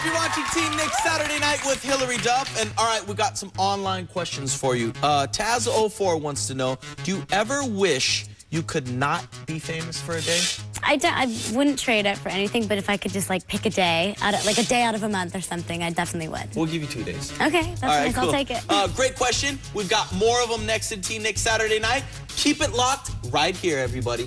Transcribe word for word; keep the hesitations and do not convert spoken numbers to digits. up? You're watching Teen Nick Saturday Night with Hillary Duff. And all right, we got some online questions for you. Uh, Taz oh four wants to know, do you ever wish you could not be famous for a day? I, don't, I wouldn't trade it for anything, but if I could just like pick a day, out of, like a day out of a month or something, I definitely would. We'll give you two days. Okay, that's all right, nice. Cool. I'll take it. Uh, great question. We've got more of them next in Teen Nick Saturday Night. Keep it locked right here, everybody.